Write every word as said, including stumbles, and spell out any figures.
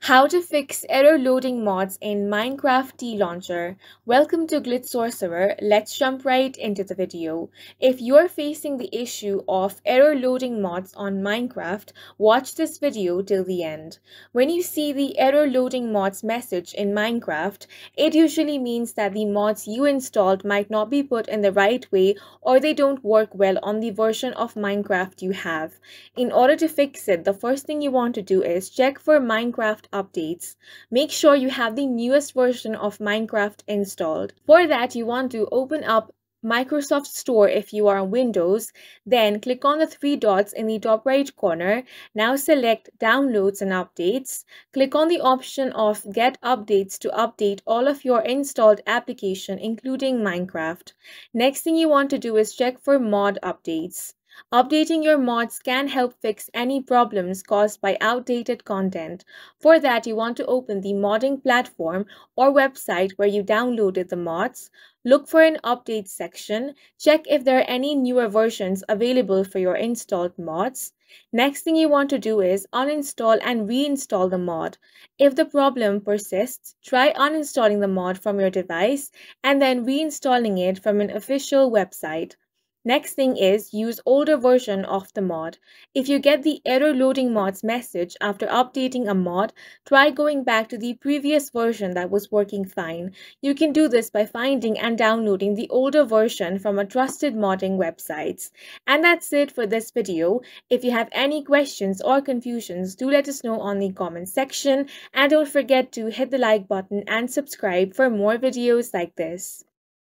How to fix error loading mods in Minecraft TLauncher. Welcome to Glitch Sorcerer. Let's jump right into the video. If you're facing the issue of error loading mods on Minecraft, watch this video till the end. When you see the error loading mods message in Minecraft, it usually means that the mods you installed might not be put in the right way or they don't work well on the version of Minecraft you have. In order to fix it, the first thing you want to do is check for Minecraft updates. Make sure you have the newest version of Minecraft installed. For that, you want to open up Microsoft Store if you are on Windows, then click on the three dots in the top right corner. Now select Downloads and Updates. Click on the option of Get Updates to update all of your installed application, including Minecraft. Next thing you want to do is check for mod updates. Updating your mods can help fix any problems caused by outdated content. For that, you want to open the modding platform or website where you downloaded the mods. Look for an update section. Check if there are any newer versions available for your installed mods. Next thing you want to do is uninstall and reinstall the mod. If the problem persists, try uninstalling the mod from your device and then reinstalling it from an official website. Next thing is use older version of the mod. If you get the error loading mods message after updating a mod, try going back to the previous version that was working fine. You can do this by finding and downloading the older version from a trusted modding websites. And that's it for this video. If you have any questions or confusions, do let us know on the comment section. And don't forget to hit the like button and subscribe for more videos like this.